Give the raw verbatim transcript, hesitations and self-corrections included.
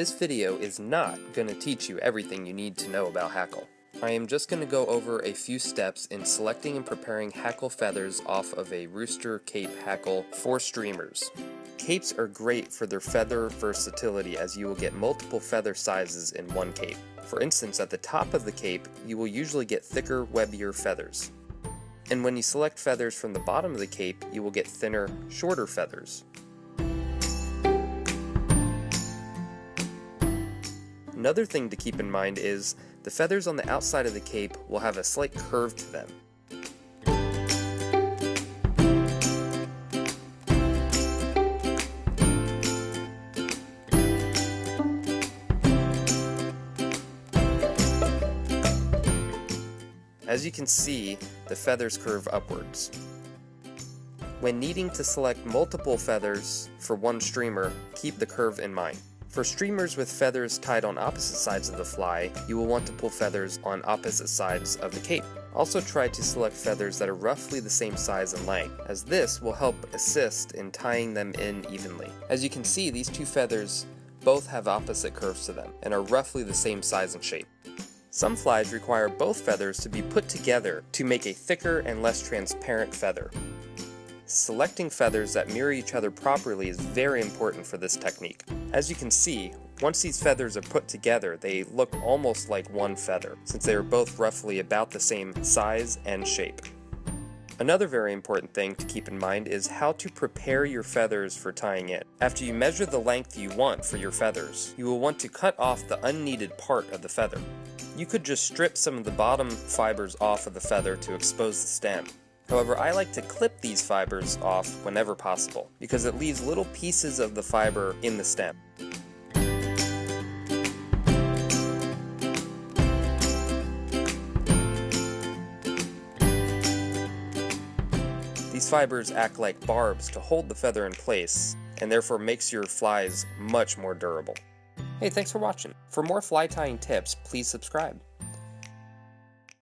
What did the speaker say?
This video is not going to teach you everything you need to know about hackle. I am just going to go over a few steps in selecting and preparing hackle feathers off of a rooster cape hackle for streamers. Capes are great for their feather versatility, as you will get multiple feather sizes in one cape. For instance, at the top of the cape, you will usually get thicker, webbier feathers. And when you select feathers from the bottom of the cape, you will get thinner, shorter feathers. Another thing to keep in mind is the feathers on the outside of the cape will have a slight curve to them. As you can see, the feathers curve upwards. When needing to select multiple feathers for one streamer, keep the curve in mind. For streamers with feathers tied on opposite sides of the fly, you will want to pull feathers on opposite sides of the cape. Also try to select feathers that are roughly the same size and length, as this will help assist in tying them in evenly. As you can see, these two feathers both have opposite curves to them, and are roughly the same size and shape. Some flies require both feathers to be put together to make a thicker and less transparent feather. Selecting feathers that mirror each other properly is very important for this technique. As you can see, once these feathers are put together, they look almost like one feather, since they are both roughly about the same size and shape. Another very important thing to keep in mind is how to prepare your feathers for tying in. After you measure the length you want for your feathers, you will want to cut off the unneeded part of the feather. You could just strip some of the bottom fibers off of the feather to expose the stem. However, I like to clip these fibers off whenever possible, because it leaves little pieces of the fiber in the stem. These fibers act like barbs to hold the feather in place, and therefore makes your flies much more durable. Hey, thanks for watching. For more fly tying tips, please subscribe.